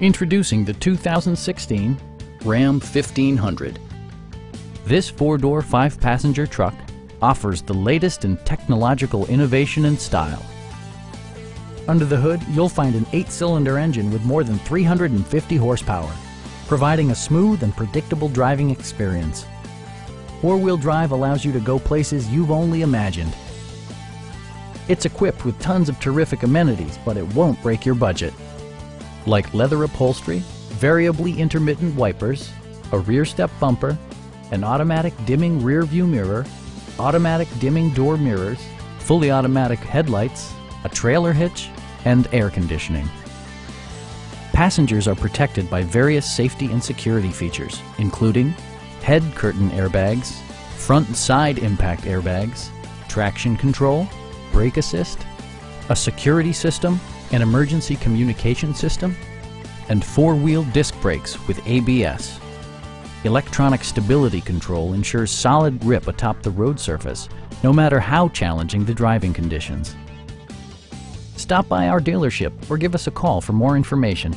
Introducing the 2016 Ram 1500. This four-door, five-passenger truck offers the latest in technological innovation and style. Under the hood, you'll find an 8-cylinder engine with more than 350 horsepower, providing a smooth and predictable driving experience. Four-wheel drive allows you to go places you've only imagined. It's equipped with tons of terrific amenities, but it won't break your budget, like leather upholstery, variably intermittent wipers, a rear step bumper, an automatic dimming rear view mirror, automatic dimming door mirrors, fully automatic headlights, a trailer hitch, and air conditioning. Passengers are protected by various safety and security features, including head curtain airbags, front and side impact airbags, traction control, brake assist, a security system, an emergency communication system, and four-wheel disc brakes with ABS. Electronic stability control ensures solid grip atop the road surface, no matter how challenging the driving conditions. Stop by our dealership or give us a call for more information.